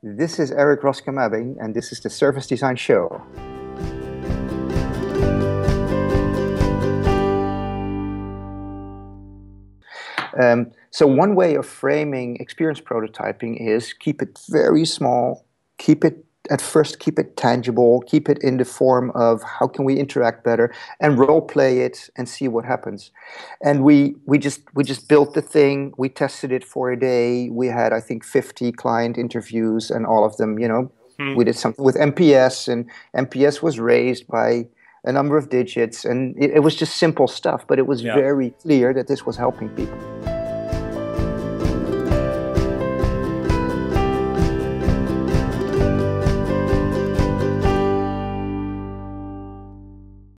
This is Erik Roscam Abbing, and this is the Service Design Show. So one way of framing experience prototyping is keep it very small, keep it tangible, keep it in the form of how can we interact better, and role play it and see what happens. And we just built the thing, we tested it for a day, we had I think 50 client interviews, and all of them, you know, we did something with NPS, and NPS was raised by a number of digits, and it was just simple stuff, but it was very clear that this was helping people.